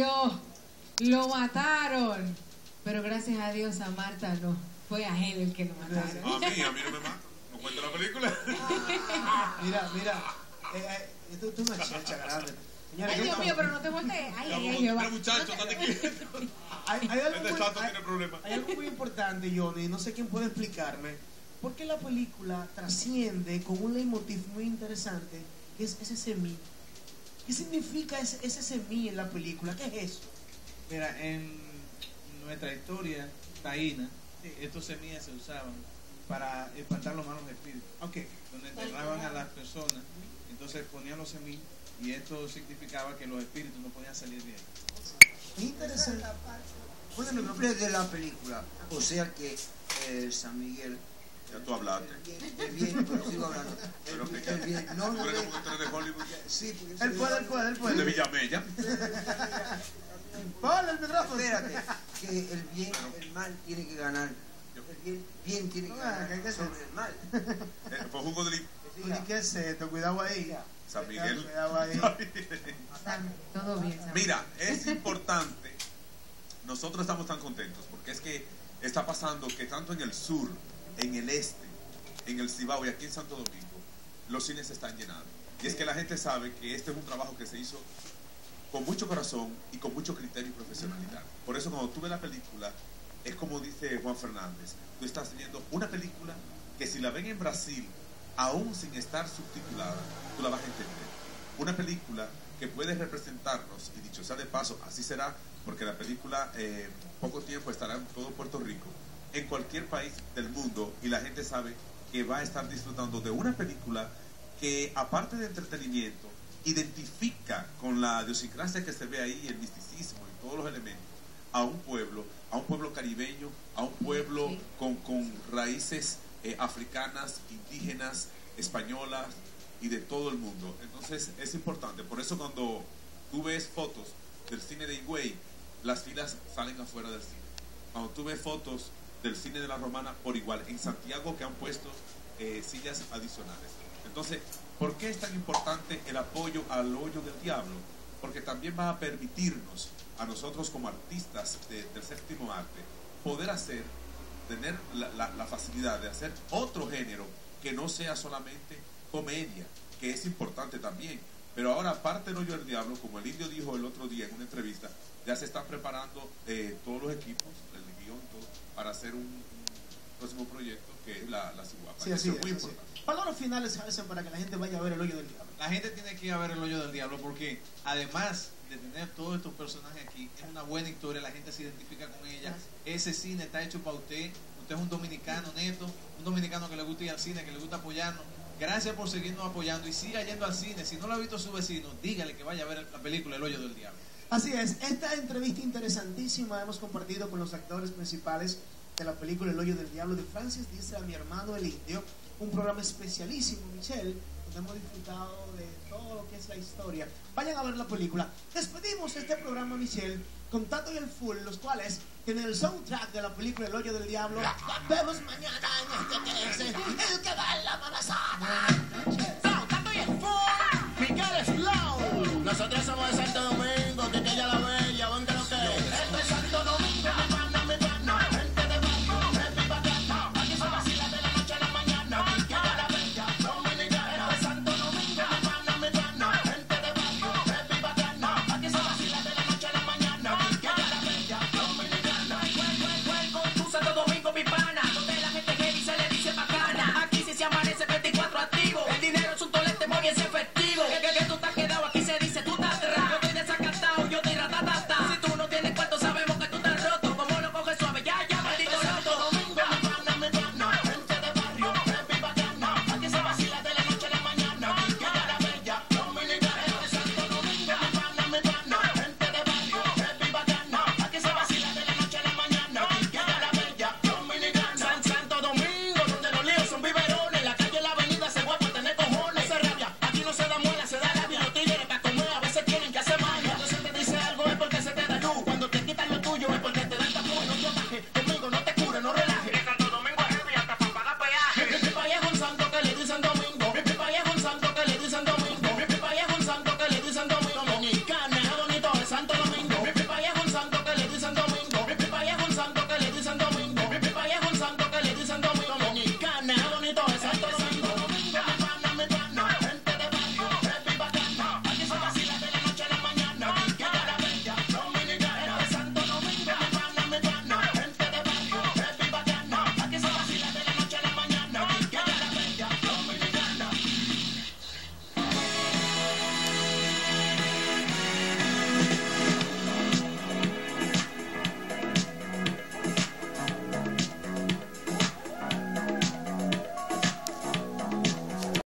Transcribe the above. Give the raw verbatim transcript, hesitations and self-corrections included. Dios, lo mataron. Pero gracias a Dios a Marta no. Fue a él el que lo mataron. A mí, a mí no me mata. No cuento la película. Mira, mira. Esto es una chacha grande. Ay, Dios mío, pero no te voltees. Ay, ay, ay, ay. Muchacho, estate quieto. Este chato tiene problemas. Hay algo muy importante, Johnny. No sé quién puede explicarme. Porque la película trasciende con un leitmotiv muy interesante, que es ese semí. ¿Qué significa ese, ese semí en la película? ¿Qué es eso? Mira, en nuestra historia taína, estos semillas se usaban para espantar los malos espíritus. Okay. Donde enterraban a las personas, entonces ponían los semillas y esto significaba que los espíritus no podían salir de ahí. Interesante. Bueno, el nombre de la película, o sea que eh, San Miguel... Ya tú hablaste. El bien, pero sigo hablando. Pero el, el bien, no, no. ¿Tú eres como que tú eres de Hollywood? Sí, porque... El pueblo, el pueblo, el pueblo. De Villamella. ¡Pala el pedazo! Espérate, que el bien, el mal tiene que ganar. El bien, bien tiene que ganar sobre el mal. Fue jugo de limón. ¿Qué es esto? Cuidado ahí. San Miguel. Cuidado ahí. Todo bien. Mira, es importante. Nosotros estamos tan contentos porque es que está pasando que tanto en el sur, en el este, en el Cibao y aquí en Santo Domingo, los cines se están llenando. Y es que la gente sabe que este es un trabajo que se hizo con mucho corazón y con mucho criterio y profesionalidad. Por eso cuando tú ves la película, es como dice Juan Fernández, tú estás viendo una película que si la ven en Brasil, aún sin estar subtitulada, tú la vas a entender. Una película que puede representarnos, y dicho sea de paso, así será, porque la película eh, poco tiempo estará en todo Puerto Rico, en cualquier país del mundo, y la gente sabe que va a estar disfrutando de una película que, aparte de entretenimiento, identifica con la idiosincrasia que se ve ahí, el misticismo y todos los elementos, a un pueblo, a un pueblo caribeño, a un pueblo sí. con, con raíces eh, africanas, indígenas, españolas y de todo el mundo. Entonces es importante, por eso cuando tú ves fotos del cine de Higüey, las filas salen afuera del cine. Cuando tú ves fotos del cine de la Romana, por igual, en Santiago, que han puesto eh, sillas adicionales. Entonces, ¿por qué es tan importante el apoyo al Hoyo del Diablo? Porque también va a permitirnos a nosotros como artistas de, del séptimo arte poder hacer, tener la, la, la facilidad de hacer otro género que no sea solamente comedia, que es importante también. Pero ahora, aparte del Hoyo del Diablo, como el Indio dijo el otro día en una entrevista, ya se están preparando eh, todos los equipos, el guión, todo, para hacer un, un próximo proyecto que es la, la Ciguapa. Sí, eso es muy importante. Palabras finales a para que la gente vaya a ver el Hoyo del Diablo. La gente tiene que ir a ver el Hoyo del Diablo porque además de tener todos estos personajes aquí, es una buena historia, la gente se identifica con ella. Ese cine está hecho para usted. Usted es un dominicano neto, un dominicano que le gusta ir al cine, que le gusta apoyarnos. Gracias por seguirnos apoyando y siga yendo al cine. Si no lo ha visto su vecino, dígale que vaya a ver la película El Hoyo del Diablo. Así es, esta entrevista interesantísima hemos compartido con los actores principales de la película El Hoyo del Diablo de Francis Díaz, a mi hermano El Indio. Un programa especialísimo, Michelle, donde hemos disfrutado de todo lo que es la historia. Vayan a ver la película. Despedimos este programa, Michelle, con Tato y El Full, los cuales tienen el soundtrack de la película El Hoyo del Diablo. Nos vemos mañana en este que es el que da en la manazana. Tato y El Full, Miguel Slow. Nosotros somos de Santo Domingo.